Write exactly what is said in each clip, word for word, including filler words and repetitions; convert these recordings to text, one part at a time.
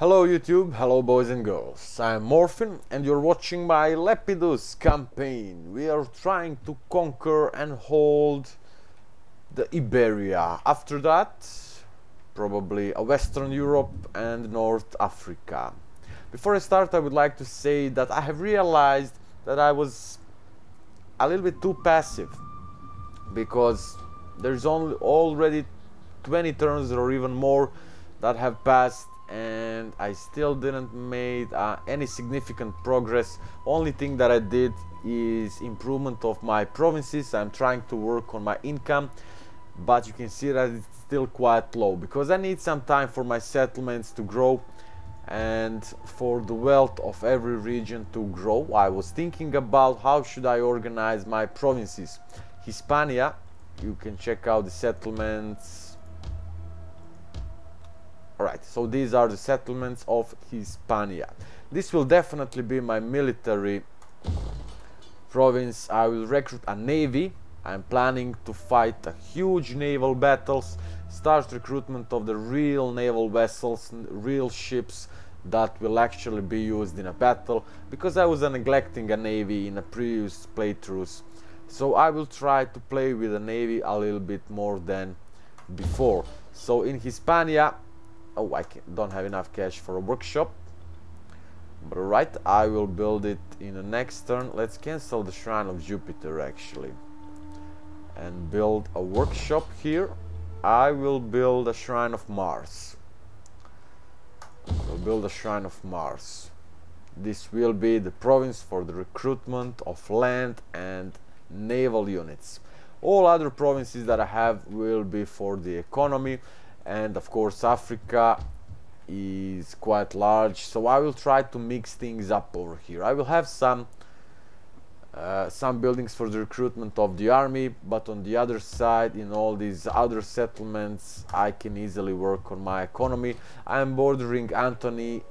Hello YouTube, hello boys and girls, I'm Morphin and you're watching my Lepidus campaign. We are trying to conquer and hold the Iberia. After that, probably a Western Europe and North Africa. Before I start, I would like to say that I have realized that I was a little bit too passive, because there's only already twenty turns or even more that have passed and I still didn't make uh, any significant progress. Only thing that I did is improvement of my provinces. I'm trying to work on my income, but you can see that it's still quite low because I need some time for my settlements to grow and for the wealth of every region to grow. I was thinking about how should I organize my provinces. Hispania, you can check out the settlements. Alright, so these are the settlements of Hispania. This will definitely be my military province. I will recruit a navy. I'm planning to fight a huge naval battles, start recruitment of the real naval vessels, real ships that will actually be used in a battle, because I was neglecting a navy in a previous playthroughs. So I will try to play with the navy a little bit more than before. So in Hispania, oh, I don't have enough cash for a workshop, but alright, I will build it in the next turn. Let's cancel the Shrine of Jupiter actually and build a workshop here. I will build a Shrine of Mars. I'll build a Shrine of Mars. This will be the province for the recruitment of land and naval units. All other provinces that I have will be for the economy. And of course Africa is quite large, so I will try to mix things up over here. I will have some uh, some buildings for the recruitment of the army, but on the other side, in all these other settlements, I can easily work on my economy. I am bordering Antony,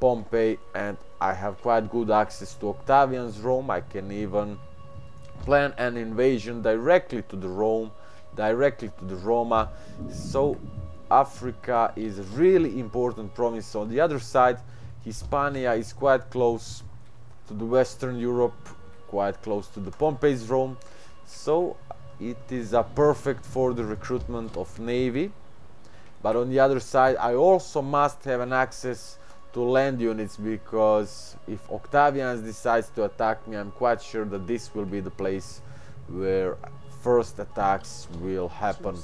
Pompey, and I have quite good access to Octavian's Rome. I can even plan an invasion directly to the Rome, directly to the Roma. So Africa is a really important province. On the other side, Hispania is quite close to the Western Europe, quite close to the Pompey's Rome, so it is a perfect for the recruitment of navy. But on the other side, I also must have an access to land units, because if Octavian decides to attack me, I'm quite sure that this will be the place where first attacks will happen.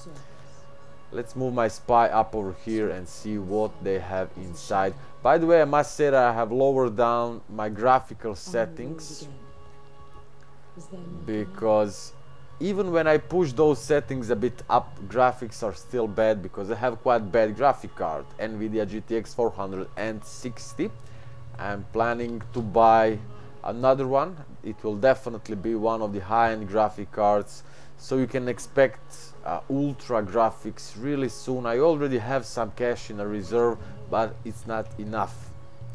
Let's move my spy up over here and see what they have inside. By the way, I must say that I have lowered down my graphical settings, because even when I push those settings a bit up, graphics are still bad, because I have quite bad graphic card, Nvidia G T X four hundred sixty. I'm planning to buy another one. It will definitely be one of the high-end graphic cards, so you can expect uh, ultra graphics really soon. I already have some cash in a reserve, but it's not enough.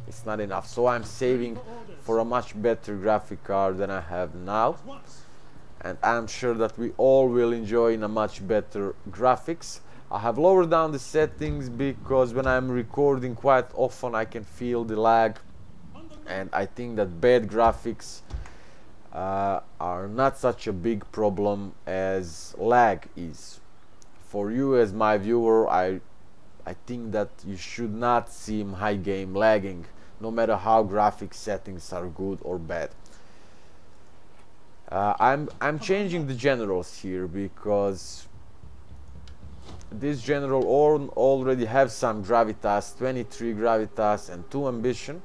It's not enough. So I'm saving for a much better graphic card than I have now, and I'm sure that we all will enjoy in a much better graphics. I have lowered down the settings because when I'm recording quite often I can feel the lag, and I think that bad graphics Uh, are not such a big problem as lag is. For you as my viewer, I I think that you should not see my game lagging, no matter how graphic settings are good or bad. Uh, I'm I'm changing the generals here, because this general all, already have some gravitas, twenty-three gravitas and two ambition.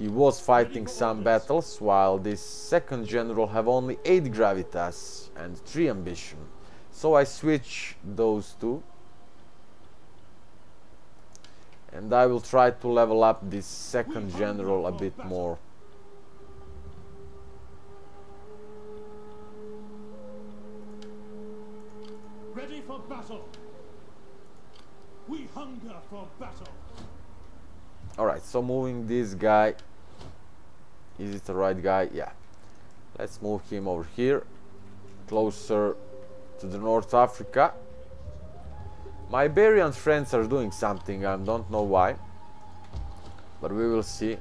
He was fighting some battles, while this second general have only eight gravitas and three ambition. So I switch those two, and I will try to level up this second general a bit more. Ready for battle. We hunger for battle. Alright, so moving this guy, is it the right guy? Yeah. Let's move him over here, closer to the North Africa. My Iberian friends are doing something, I don't know why. but we will see.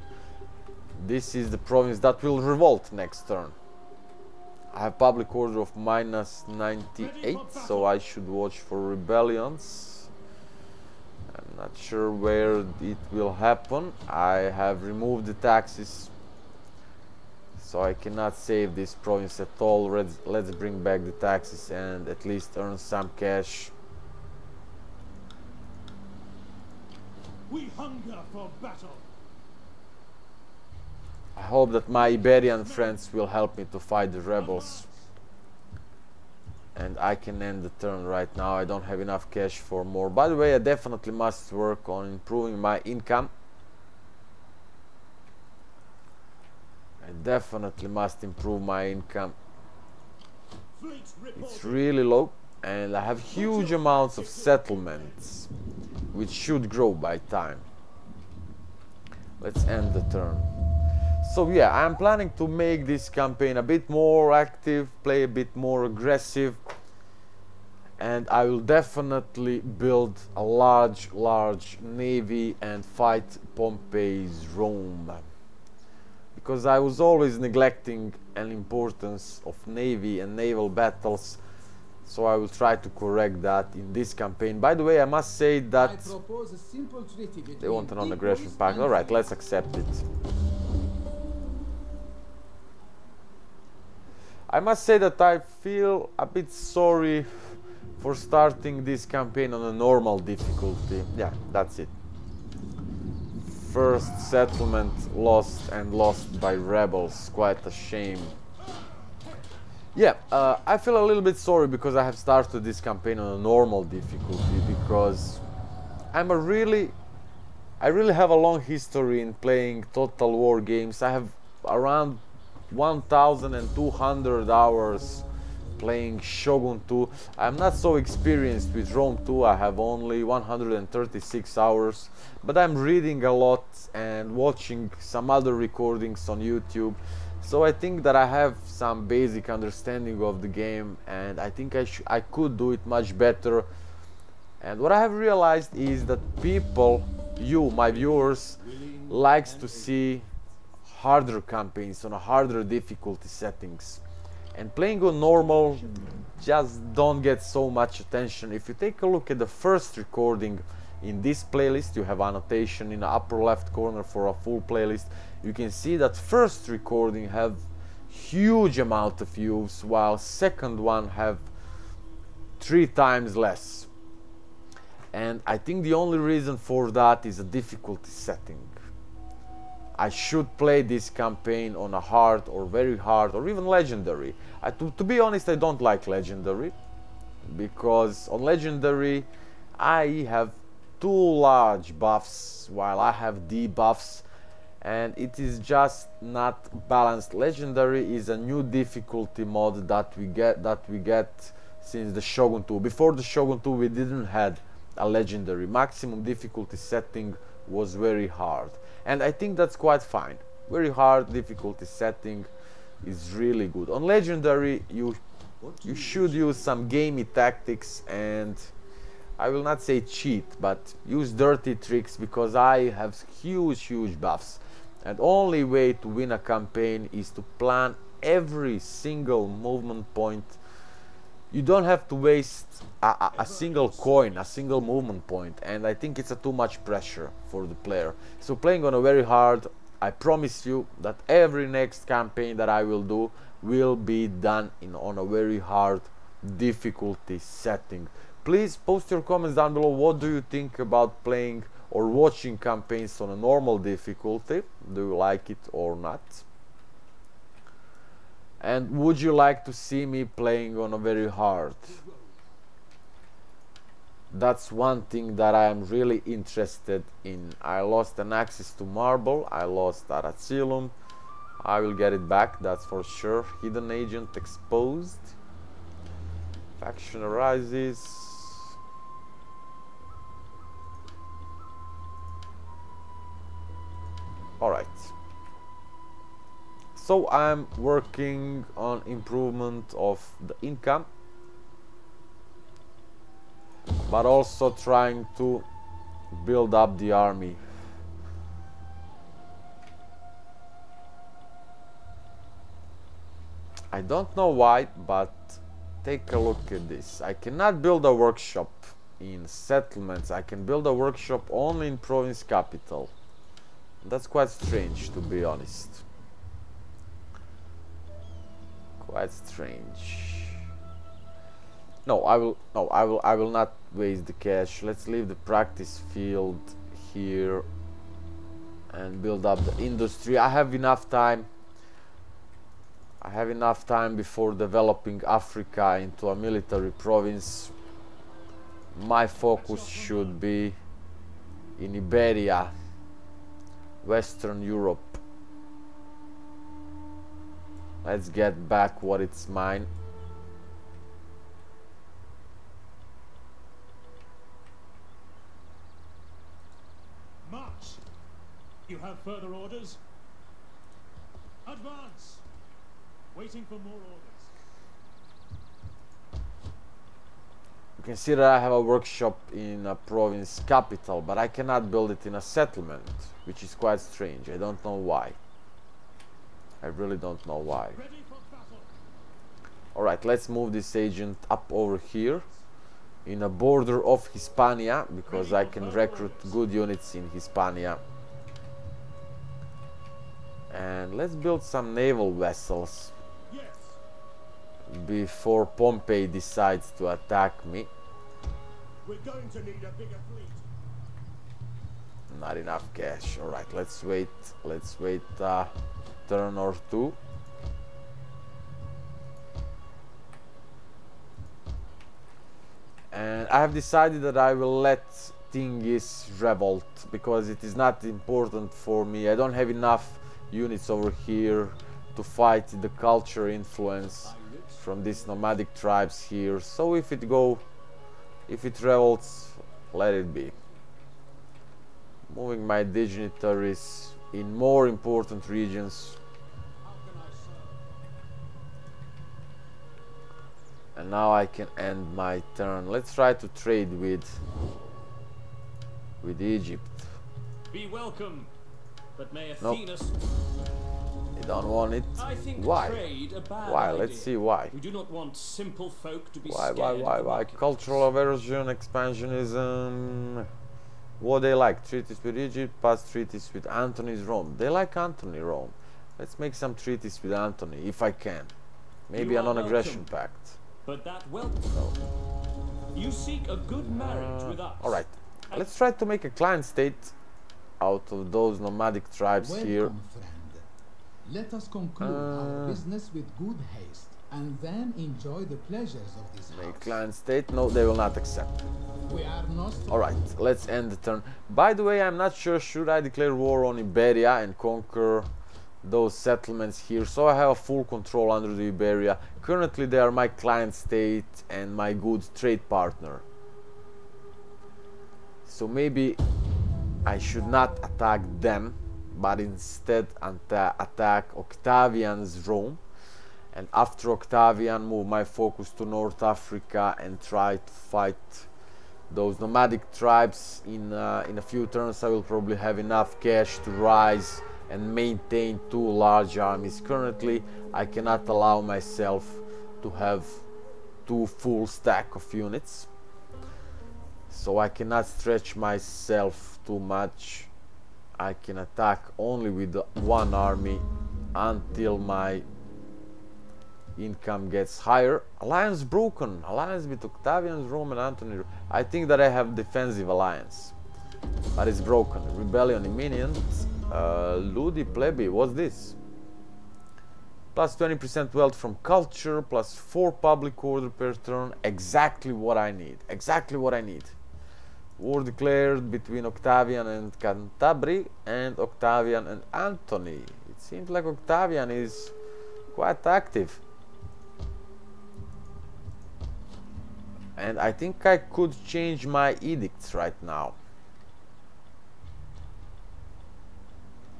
This is the province that will revolt next turn. I have public order of minus ninety-eight, so I should watch for rebellions. I'm not sure where it will happen. I have removed the taxes, so I cannot save this province at all. Let's, let's bring back the taxes and at least earn some cash. We hunger for battle. I hope that my Iberian friends will help me to fight the rebels. And I can end the turn right now. I don't have enough cash for more. By the way, I definitely must work on improving my income. I definitely must improve my income. It's really low, and I have huge amounts of settlements, which should grow by time. Let's end the turn. So yeah, I'm planning to make this campaign a bit more active, play a bit more aggressive, and I will definitely build a large, large navy and fight Pompey's Rome. Because I was always neglecting an importance of navy and naval battles, so I will try to correct that in this campaign. By the way, I must say that they want a non-aggression pact. All right, let's accept it. I must say that I feel a bit sorry for starting this campaign on a normal difficulty. Yeah, that's it. First settlement lost, and lost by rebels. Quite a shame. Yeah, uh, I feel a little bit sorry because I have started this campaign on a normal difficulty, because I'm a really, I really have a long history in playing Total War games. I have around one thousand two hundred hours playing Shogun two. I'm not so experienced with Rome two, I have only one hundred thirty-six hours, but I'm reading a lot and watching some other recordings on YouTube, so I think that I have some basic understanding of the game, and I think I, sh I could do it much better. And what I have realized is that people, you, my viewers, likes to see harder campaigns on a harder difficulty settings, and playing on normal just don't get so much attention. If you take a look at the first recording in this playlist, you have annotation in the upper left corner for a full playlist, you can see that first recording have huge amount of views, while second one have three times less. And I think the only reason for that is a difficulty setting. I should play this campaign on a hard or very hard or even legendary. I, to, to be honest, I don't like legendary, because on legendary I have two large buffs while I have debuffs, and it is just not balanced. Legendary is a new difficulty mod that we get that we get since the Shogun two. Before the Shogun two, we didn't had a legendary. Maximum difficulty setting was very hard. And I think that's quite fine. Very hard difficulty setting is really good. On legendary, you you should use some gamey tactics, and I will not say cheat, but use dirty tricks, because I have huge, huge buffs. And only way to win a campaign is to plan every single movement point. You don't have to waste a, a, a single coin, a single movement point, and I think it's a too much pressure for the player. So playing on a very hard, I promise you that every next campaign that I will do will be done in on a very hard difficulty setting. Please post your comments down below. What do you think about playing or watching campaigns on a normal difficulty? Do you like it or not? And would you like to see me playing on a very hard? That's one thing that I am really interested in. I lost an access to marble, I lost Aracillum. I will get it back, that's for sure. Hidden agent exposed. Faction arises. Alright. So I'm working on improvement of the income, but also trying to build up the army. I don't know why, but take a look at this. I cannot build a workshop in settlements. I can build a workshop only in province capital. That's quite strange, to be honest. Quite strange. No, I will no I will I will not waste the cash. Let's leave the practice field here and build up the industry. I have enough time. I have enough time before developing Africa into a military province. My focus should be in Iberia, Western Europe. Let's get back what it's mine. March. You have further orders? Advance. Waiting for more orders. You can see that I have a workshop in a province capital, but I cannot build it in a settlement, which is quite strange. I don't know why. I really don't know why. Alright, let's move this agent up over here in a border of Hispania, because I can recruit good units in Hispania. And let's build some naval vessels before Pompey decides to attack me. We're going to need a bigger fleet. Not enough cash. All right, let's wait. Let's wait a turn or two. And I have decided that I will let Tingis revolt, because it is not important for me. I don't have enough units over here to fight the culture influence from these nomadic tribes here. So if it go, if it revolts, let it be. Moving my dignitaries in more important regions. And now I can end my turn. Let's try to trade with with Egypt. Be welcome. But may nope. They don't want it. I think why? Why? Idea. Let's see why. We do not want simple folk to be why, why, why, why? Cultural aversion, expansionism. What they like? Treaties with Egypt, past treaties with Antony's Rome. They like Antony Rome. Let's make some treaties with Antony, if I can. Maybe you a non-aggression pact. But that will no. You seek a good marriage uh, with us. All right. Let's try to make a client state out of those nomadic tribes. Welcome, here. Friend. Let us conclude uh, our business with good haste and then enjoy the pleasures of this house. A client state? No, they will not accept. We are not. All right, let's end the turn. By the way, I'm not sure, should I declare war on Iberia and conquer those settlements here? So I have a full control under the Iberia. Currently, they are my client state and my good trade partner. So maybe I should not attack them, but instead attack Octavian's Rome, and after Octavian move my focus to North Africa and try to fight those nomadic tribes. In, uh, in a few turns I will probably have enough cash to rise and maintain two large armies. Currently I cannot allow myself to have two full stack of units, so I cannot stretch myself too much. I can attack only with one army until my income gets higher. Alliance broken. Alliance with Octavian, Rome and Antony. I think that I have defensive alliance, but it's broken. Rebellion imminent. Uh, Ludi Plebi, what's this? Plus twenty percent wealth from culture, plus four public order per turn. Exactly what I need. Exactly what I need. War declared between Octavian and Cantabri and Octavian and Antony. It seems like Octavian is quite active. And I think I could change my edicts right now.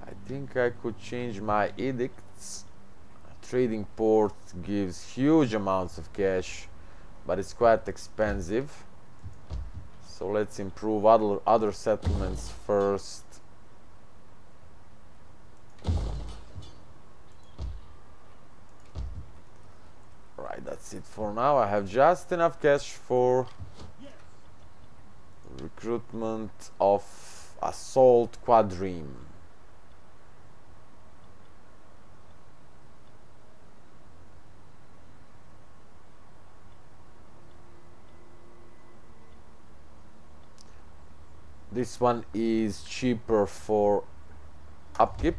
I think I could change my edicts. Trading port gives huge amounts of cash, but it's quite expensive. So let's improve other, other settlements first. that's it for now. I have just enough cash for recruitment of assault quadrille. This one is cheaper for upkeep,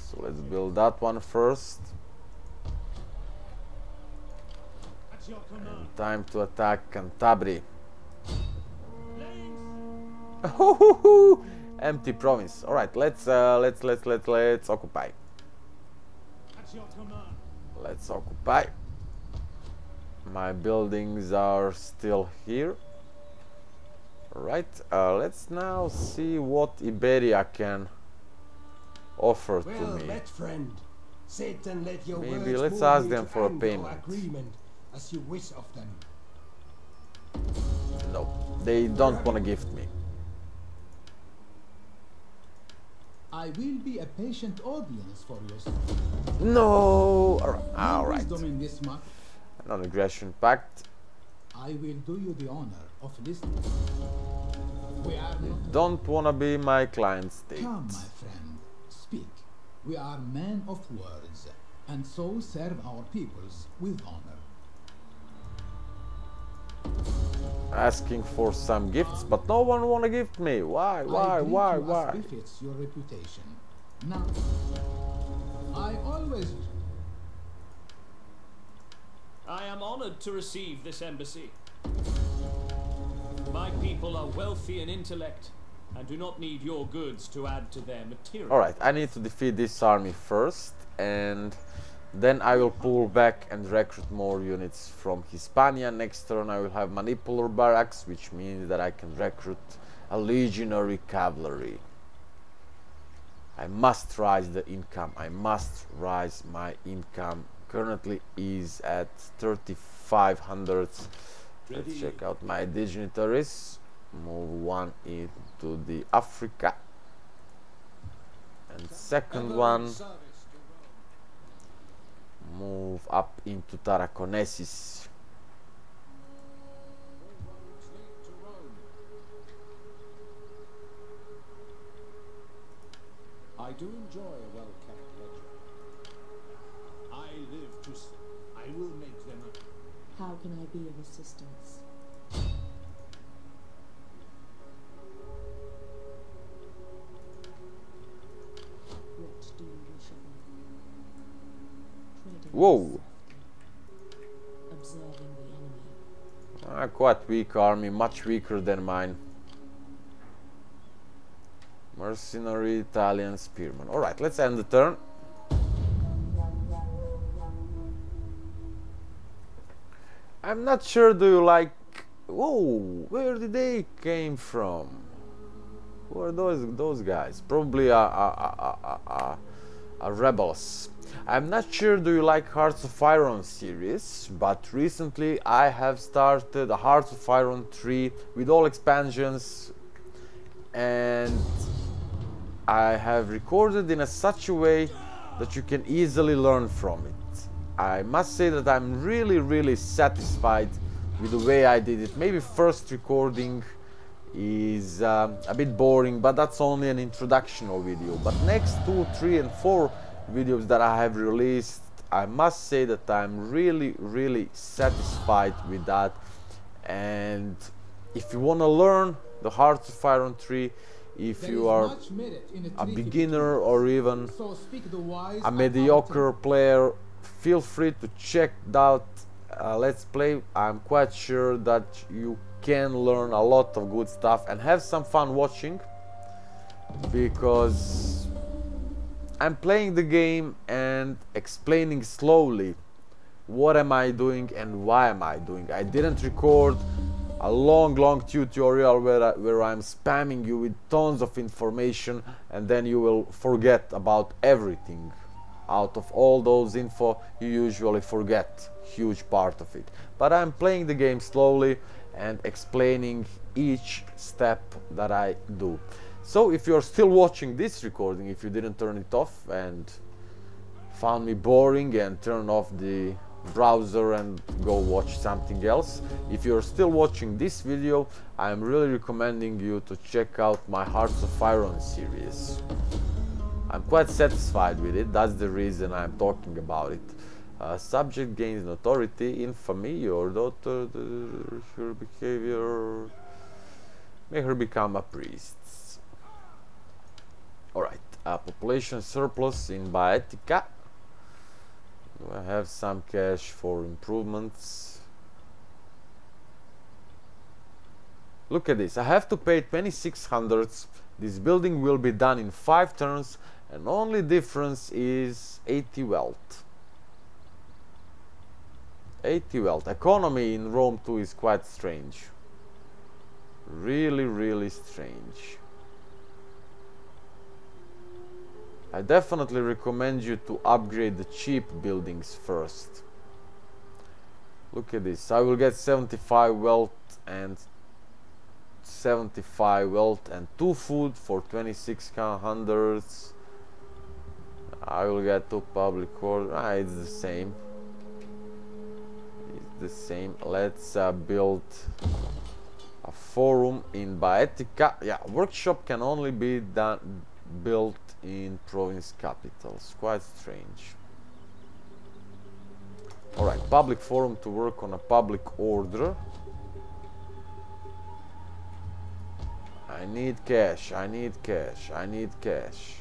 so let's build that one first. And time to attack Cantabri. Empty province. All right, let's uh, let's let's let's let's occupy. Let's occupy. My buildings are still here. All right, uh, let's now see what Iberia can offer to me. Maybe let's ask them for a payment. As you wish of them. No, they don't want to gift me. I will be a patient audience for yourself. No, all right. Non-aggression pact. I will do you the honor of listening. We are not don't want to be my client state. Come, my friend, speak. We are men of words, and so serve our peoples with honor. Asking for some gifts, but no one wanna gift me. Why, why, why, why? If it's your reputation. Now, I always. I am honored to receive this embassy. My people are wealthy in intellect and do not need your goods to add to their material. All right, I need to defeat this army first, and then I will pull back and recruit more units from Hispania. Next turn I will have Manipular Barracks, which means that I can recruit a legionary cavalry. I must rise the income. I must rise my income. Currently is at thirty-five hundred. Let's check out my dignitaries. Move one into the Africa. And second one, move up into Tarraconensis. I do enjoy a well-kept ledger. I live to see. I will make them up. How can I be of assistance? What do you wish of me? Whoa! Observing the enemy. Ah, quite weak army, much weaker than mine. Mercenary, Italian, spearman. All right, let's end the turn. I'm not sure. Do you like? Whoa! Where did they came from? Who are those those guys? Probably a a a a a rebels. I'm not sure do you like Hearts of Iron series, but recently I have started a Hearts of Iron three with all expansions, and I have recorded in a such a way that you can easily learn from it. I must say that I'm really really satisfied with the way I did it. Maybe first recording is um, a bit boring, but that's only an introductional video. But next two, three and four videos that I have released, I must say that I'm really really satisfied with that. And if you want to learn the Hearts of Iron three, if you are a beginner or even a mediocre player, feel free to check out uh, Let's Play. I'm quite sure that you can learn a lot of good stuff and have some fun watching, because I'm playing the game and explaining slowly what am I doing and why am I doing. I didn't record a long long tutorial where, I, where I'm spamming you with tons of information and then you will forget about everything. Out of all those info you usually forget huge part of it, but I'm playing the game slowly and explaining each step that I do. So if you're still watching this recording, if you didn't turn it off and found me boring and turn off the browser and go watch something else. If you're still watching this video, I'm really recommending you to check out my Hearts of Iron series. I'm quite satisfied with it, that's the reason I'm talking about it. Uh, subject gains notoriety, infamy, your daughter, the, her behavior, make her become a priest. Alright, uh, population surplus in Baetica. Do I have some cash for improvements? Look at this, I have to pay twenty-six hundreds. This building will be done in five turns and only difference is eighty wealth. eighty wealth. Economy in Rome two is quite strange. Really, really strange. I definitely recommend you to upgrade the cheap buildings first. Look at this, I will get seventy-five wealth and seventy-five wealth and two food for twenty-six hundred. I will get two public order, ah, it's the same. It's the same. Let's uh, build a forum in Baetica. Yeah, workshop can only be done built in province capitals, quite strange. Alright, public forum to work on a public order. I need cash, I need cash, I need cash.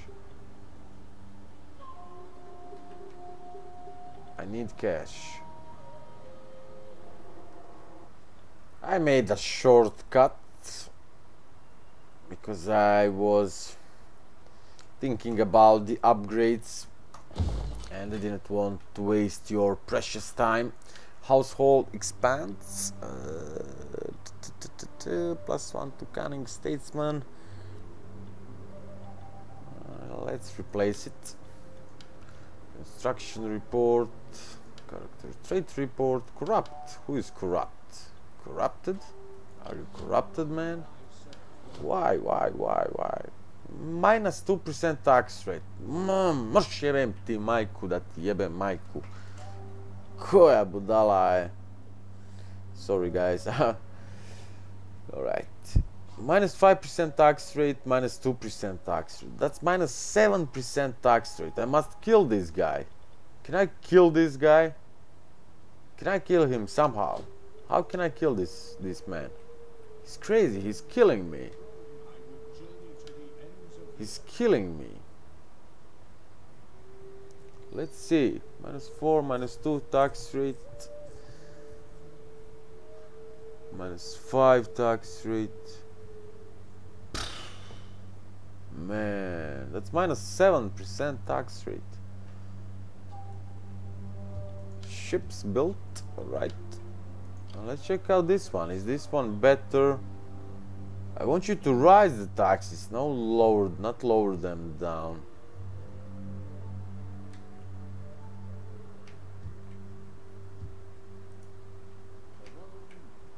I need cash. I made a shortcut because I was thinking about the upgrades and I didn't want to waste your precious time. Household expands, uh, t -t -t -t plus one to cunning statesman. Uh, let's replace it. Instruction report, character trait report, corrupt. Who is corrupt? Corrupted? Are you corrupted, man? Why, why, why, why? Minus two percent tax rate. Mrš jebem ti majku da ti jebem majku. Koja budala je. Sorry guys. Alright. Minus five percent tax rate, minus two percent tax rate. That's minus seven percent tax rate. I must kill this guy. Can I kill this guy? Can I kill him somehow? How can I kill this, this man? He's crazy. He's killing me. He's killing me. Let's see. Minus four, minus two tax rate. Minus five tax rate. Man, that's minus seven percent tax rate. Ships built. Alright. Let's check out this one. Is this one better? I want you to rise the taxes, no lower, not lower them down.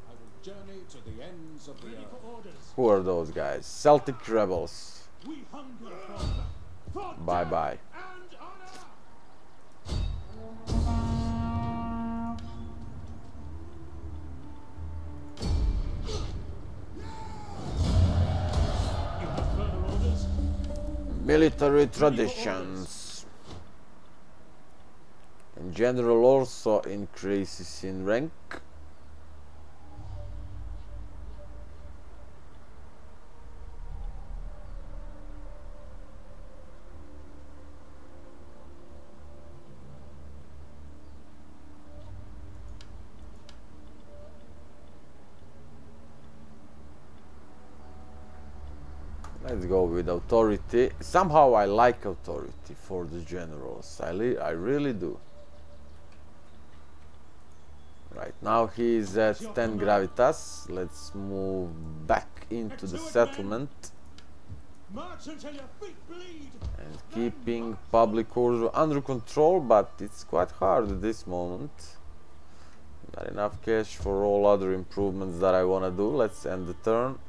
I will journey to the ends of the earth. Who are those guys? Celtic rebels. We hunger for them. For bye bye. Military traditions and general also increases in rank. Let's go with authority. Somehow I like authority for the generals. I, I really do. Right, now he is at ten gravitas. Let's move back into the settlement. And keeping public order under control, but it's quite hard at this moment. Not enough cash for all other improvements that I want to do. Let's end the turn.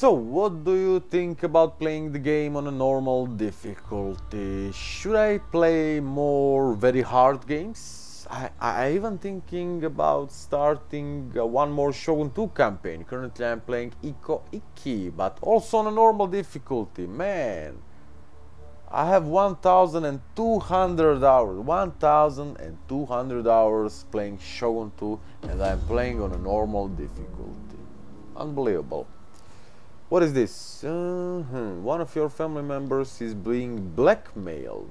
So, what do you think about playing the game on a normal difficulty? Should I play more very hard games? I, I even thinking about starting one more Shogun two campaign. Currently I'm playing Ikko Ikki, but also on a normal difficulty. Man, I have one thousand two hundred hours, one thousand two hundred hours playing Shogun two, and I'm playing on a normal difficulty. Unbelievable. What is this? Uh-huh. One of your family members is being blackmailed.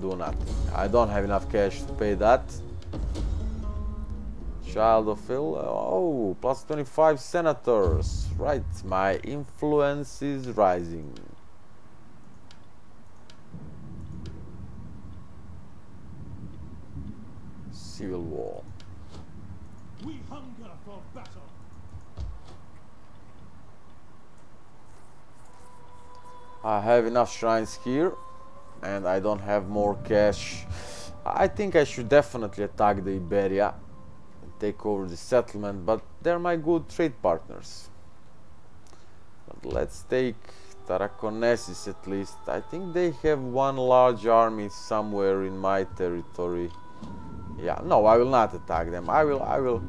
Do nothing. I don't have enough cash to pay that. Child of ill. Oh, plus twenty-five senators. Right, my influence is rising. Civil war. We hunger for battle. I have enough shrines here, and I don't have more cash. I think I should definitely attack the Iberia and take over the settlement, but they're my good trade partners. But let's take Tarraconensis at least. I think they have one large army somewhere in my territory. Yeah, no, I will not attack them. I will, I will,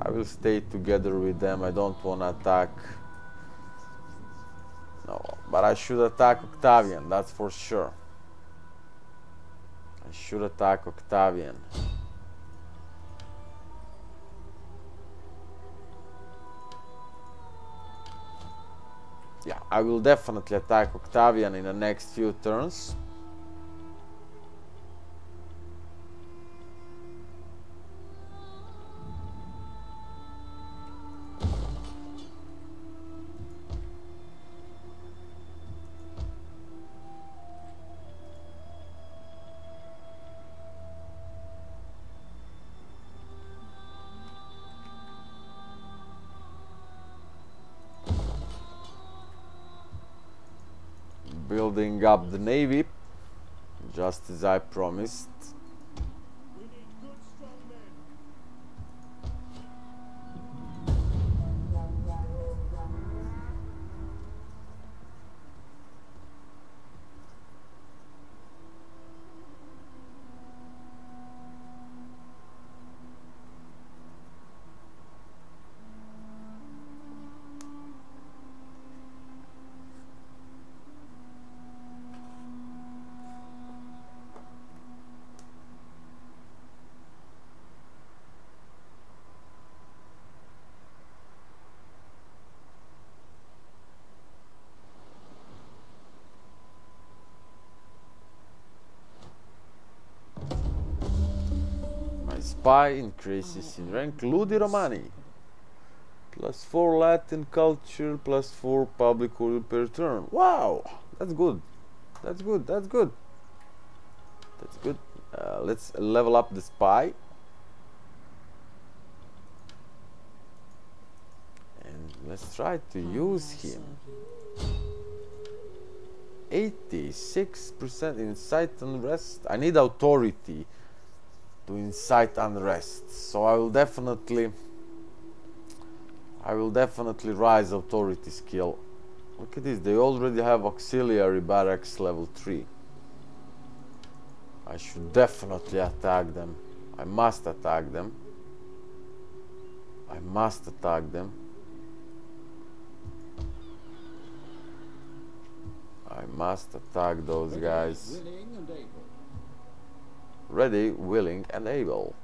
I will stay together with them. I don't want to attack. No, but I should attack Octavian. That's for sure. I should attack Octavian. Yeah, I will definitely attack Octavian in the next few turns. Building up the navy, just as I promised. We need good, strong men. Spy increases in rank. Ludi Romani, plus four Latin culture, plus four public order per turn. Wow, that's good. That's good. That's good. That's good. Uh, let's level up the spy, and let's try to use him. Eighty-six percent insight and rest. I need authority to incite unrest, so I will definitely I will definitely rise authority skill. Look at this, they already have auxiliary barracks level three. I should definitely attack them. I must attack them. I must attack them. I must attack those guys. Ready, willing, and able.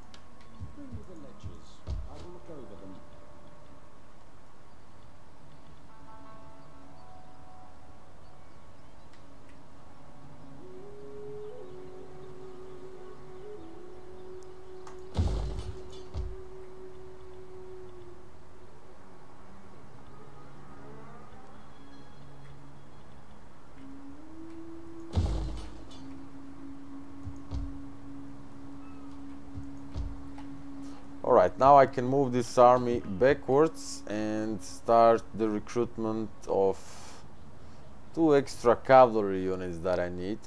Bring me the ledges. I will look over them. Now I can move this army backwards and start the recruitment of two extra cavalry units that I need.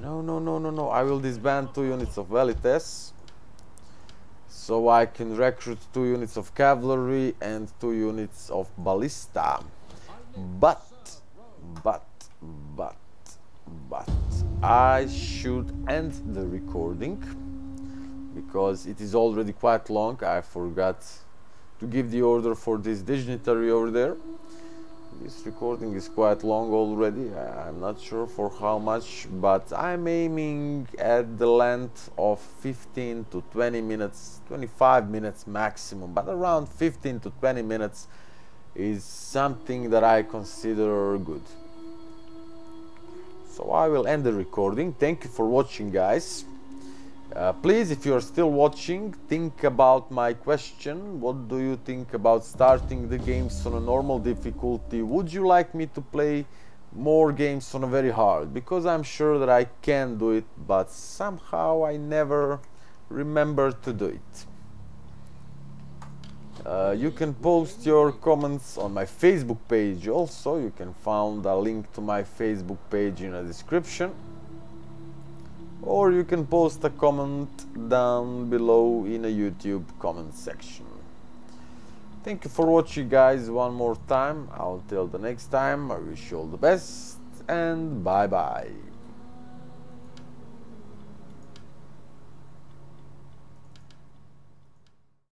No, no, no, no, no. I will disband two units of velites. So I can recruit two units of cavalry and two units of ballista. But, but, but, but, I should end the recording because it is already quite long. I forgot to give the order for this dignitary over there. This recording is quite long already. I'm not sure for how much, but I'm aiming at the length of fifteen to twenty minutes, twenty-five minutes maximum, but around fifteen to twenty minutes is something that I consider good. So I will end the recording. Thank you for watching, guys. Uh, please, if you're still watching, think about my question. What do you think about starting the games on a normal difficulty? Would you like me to play more games on a very hard? Because I'm sure that I can do it, but somehow I never remember to do it. Uh, you can post your comments on my Facebook page also. You can find a link to my Facebook page in the description. Or you can post a comment down below in a YouTube comment section. Thank you for watching, guys, one more time. Until the next time, I wish you all the best and bye bye.